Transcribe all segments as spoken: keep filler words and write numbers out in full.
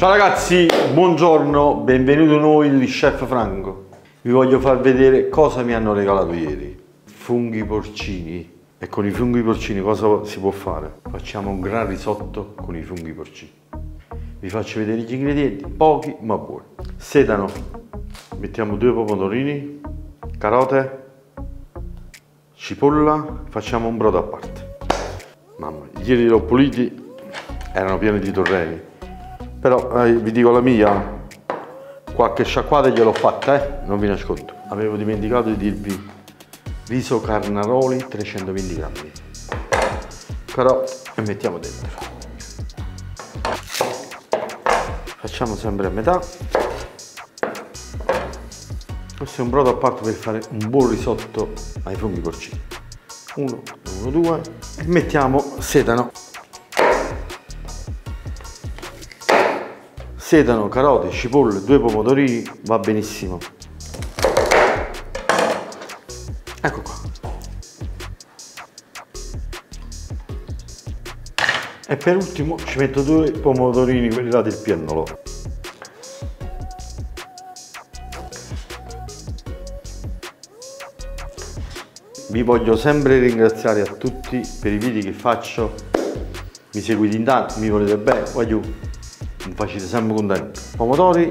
Ciao ragazzi, buongiorno, benvenuti noi di Chef Franco. Vi voglio far vedere cosa mi hanno regalato ieri. Funghi porcini. E con i funghi porcini cosa si può fare? Facciamo un gran risotto con i funghi porcini. Vi faccio vedere gli ingredienti, pochi ma buoni. Sedano, mettiamo due pomodorini, carote, cipolla, facciamo un brodo a parte. Mamma mia, ieri li ho puliti, erano pieni di torreni. Però eh, vi dico la mia, qualche sciacquata gliel'ho fatta, eh? Non vi nascondo. Avevo dimenticato di dirvi riso Carnaroli trecentoventi grammi. Però le mettiamo dentro. Facciamo sempre a metà. Questo è un brodo a parte per fare un buon risotto ai funghi porcini. Uno, uno, due. E mettiamo sedano. Sedano, carote, cipolle, due pomodorini, va benissimo. Ecco qua. E per ultimo ci metto due pomodorini, quelli là del Piannolo. Vi voglio sempre ringraziare a tutti per i video che faccio. Mi seguite in tanti, mi volete bene, voglio... mi facete sempre contento. Pomodori,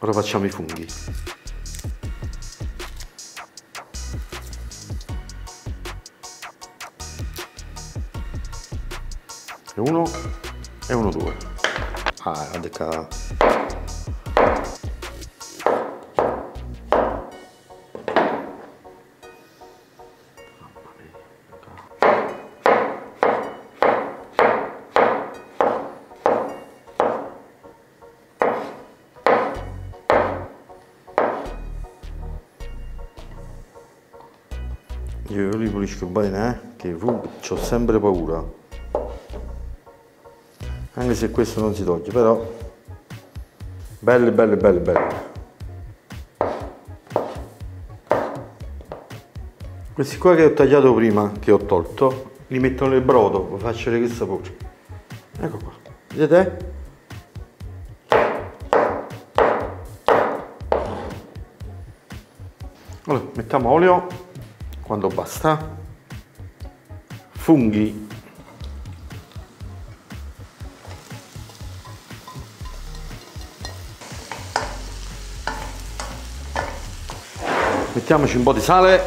ora facciamo i funghi. E uno, e uno, due. Ah, la decca. Io li pulisco bene, eh? Che ho sempre paura, anche se questo non si toglie, però belle belle belle belle. Questi qua che ho tagliato prima, che ho tolto, li metto nel brodo, vi faccio vedere che sapore. Ecco qua, vedete? Allora, mettiamo olio. Quando basta, funghi, mettiamoci un po' di sale.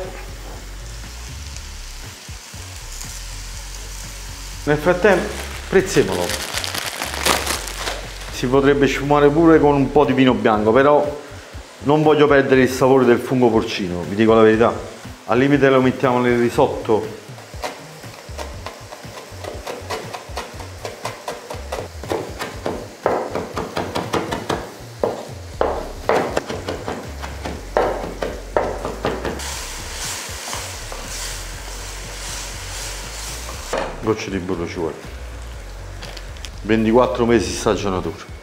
Nel frattempo prezzemolo, si potrebbe sfumare pure con un po' di vino bianco, però non voglio perdere il sapore del fungo porcino, vi dico la verità. Al limite lo mettiamo nel risotto. Gocce di burro ci vuole. ventiquattro mesi di stagionatura.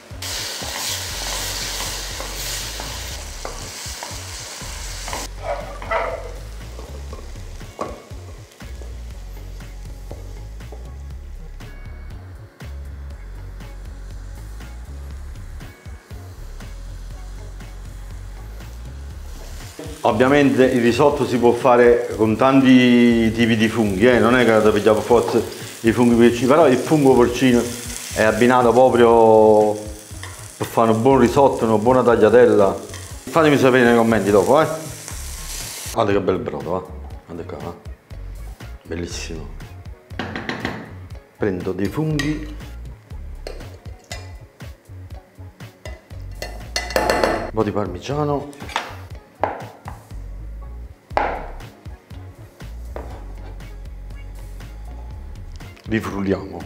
Ovviamente il risotto si può fare con tanti tipi di funghi, eh? Non è che lo pigliamo forza i funghi porcini, però il fungo porcino è abbinato proprio per fare un buon risotto, una buona tagliatella. Fatemi sapere nei commenti dopo, eh! Guarda che bel brodo, eh? Guarda qua, eh? Bellissimo. Prendo dei funghi. Un po' di parmigiano. Li frulliamo.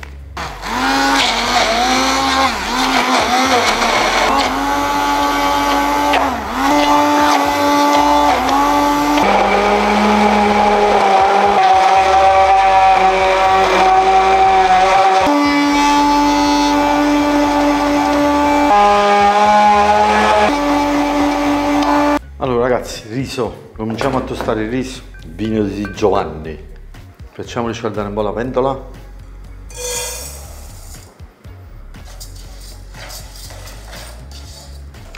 Allora ragazzi, riso, cominciamo a tostare il riso. Vino di Giovanni. Facciamo riscaldare un po' la pentola.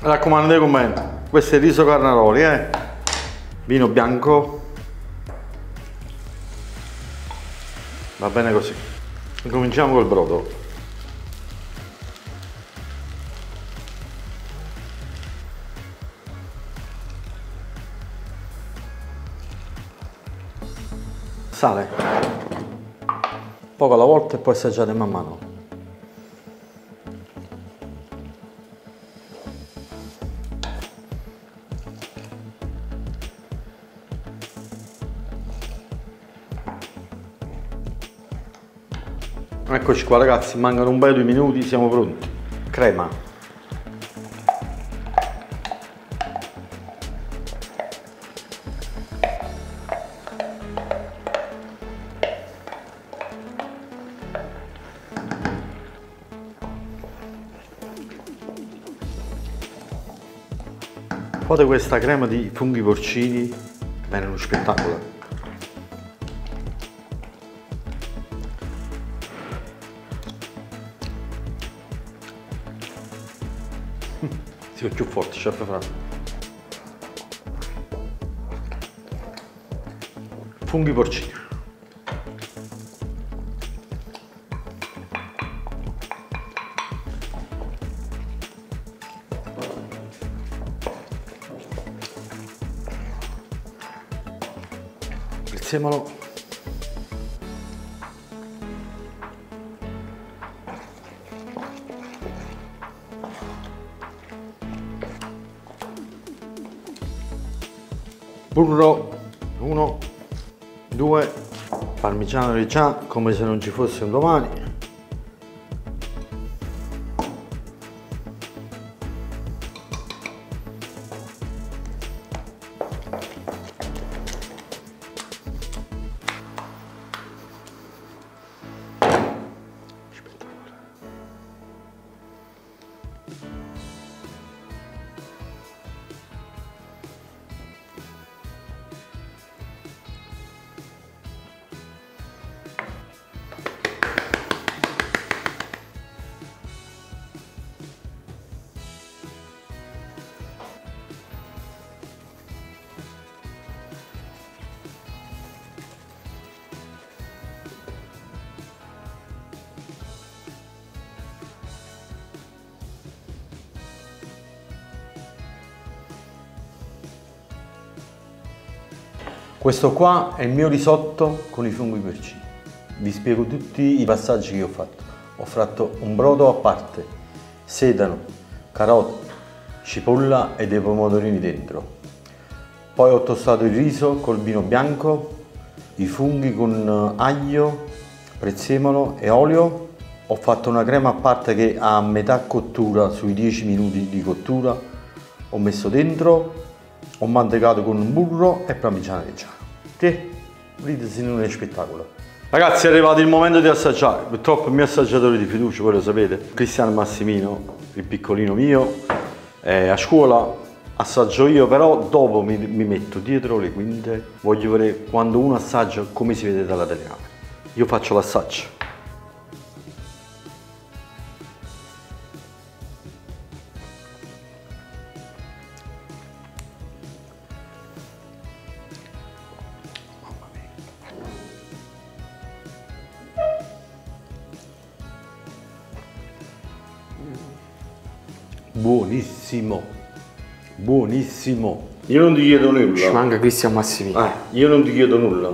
raccomando dei commenti. Questo è il riso Carnaroli, eh? Vino bianco. Va bene così. Cominciamo col brodo. Sale. Poco alla volta e poi assaggiate man mano. Eccoci qua ragazzi, mancano un paio di minuti, siamo pronti. Crema. Fate questa crema di funghi porcini, bene, uno spettacolo. Si è più forte, Chef Franco. Funghi porcini. Prezzemolo. Burro, uno, due, parmigiano reggiano come se non ci fosse un domani. Questo qua è il mio risotto con i funghi porcini. Vi spiego tutti i passaggi che ho fatto. Ho fatto un brodo a parte, sedano, carote, cipolla e dei pomodorini dentro. Poi ho tostato il riso col vino bianco, i funghi con aglio, prezzemolo e olio. Ho fatto una crema a parte che a metà cottura, sui dieci minuti di cottura, ho messo dentro. Ho mantecato con un burro e parmigiano reggiano. Che ridasi in uno spettacolo. Ragazzi, è arrivato il momento di assaggiare. Purtroppo il mio assaggiatore di fiducia, voi lo sapete, Cristiano Massimino, il piccolino mio, è a scuola. Assaggio io, però dopo mi, mi metto dietro le quinte. Voglio vedere quando uno assaggia come si vede dalla telecamera. Io faccio l'assaggio. Buonissimo, buonissimo. Io non ti chiedo nulla. Ci manca Cristiano Massimini. Ah, io non ti chiedo nulla.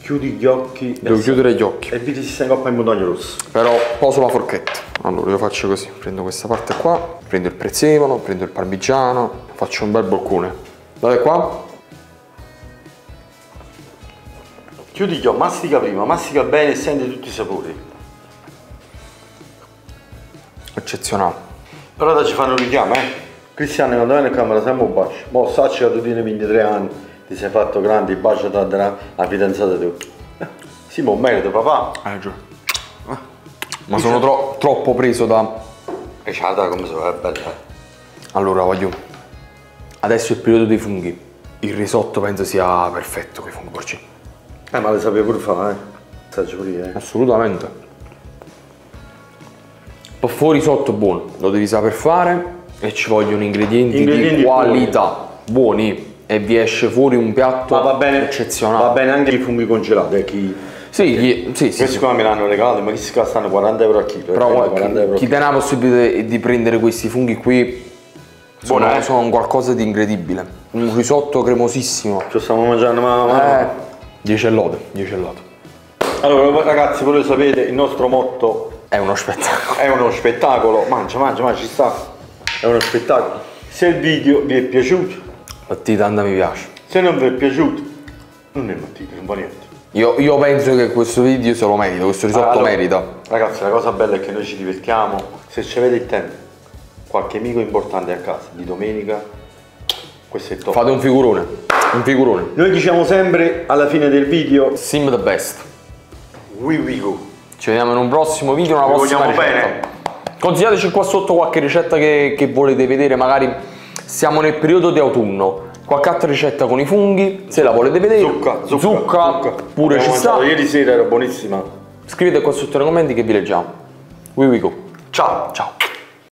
Chiudi gli occhi. Devo e chiudere gli occhi. E vi ti stai coppa in montagna rossa. Però poso la forchetta. Allora io faccio così. Prendo questa parte qua. Prendo il prezzemolo, prendo il parmigiano. Faccio un bel boccone. Guardate qua. Chiudi gli occhi. Mastica prima. Mastica bene e senti tutti i sapori. Eccezionale. Però da ci fanno un richiamo, eh? Cristiano, quando viene in camera sempre un bacio. Mo sacci che tu tieni ventitré anni, ti sei fatto grande, il bacio da darà la fidanzata tua. Eh, sì, ma un merito, papà. Hai ragione. Eh. Ma sono tro troppo preso da... E c'è la come so, è bella. Allora, voglio... Adesso è il periodo dei funghi. Il risotto penso sia perfetto con i funghi porcini. Eh, ma le sapevo pure fare, eh? Saggio pure, eh? Assolutamente. Fuori sotto buono, lo devi saper fare, e ci vogliono ingredienti, ingredienti di qualità, buoni. buoni, e vi esce fuori un piatto ma va bene, eccezionale. Va bene anche i funghi congelati, eh, chi... Sì, chi... sì, sì, questi sì, qua sì. me l'hanno regalato, ma questi qua stanno quaranta euro a chilo. Però quaranta euro chi dà la possibilità di prendere questi funghi qui, sono, buone, eh? sono qualcosa di incredibile. Un risotto cremosissimo. Ci stiamo mangiando, ma... ma... Eh, dieci all'odo, dieci all'odo. Allora ragazzi, voi lo sapete, il nostro motto è uno spettacolo. È uno spettacolo, mangia, mangia, mangia, ci sta. È uno spettacolo. Se il video vi è piaciuto, mettete tanto mi piace. Se non vi è piaciuto, non è mettete, non va niente. Io, io penso che questo video se lo merita, questo risotto allora, merita. Ragazzi, la cosa bella è che noi ci divertiamo. Se ci avete il tempo, qualche amico importante a casa, di domenica, questo è top. Fate un figurone, un figurone. Noi diciamo sempre alla fine del video, sim the best. We, we go. Ci vediamo in un prossimo video, una prossima ricetta. Bene. Consigliateci qua sotto qualche ricetta che, che volete vedere, magari siamo nel periodo di autunno. Qualche altra ricetta con i funghi, se la volete vedere. Zucca, zucca, zucca, zucca. pure ci sta. Ieri sera era buonissima. Scrivete qua sotto nei commenti che vi leggiamo. We, we go. Ciao, ciao.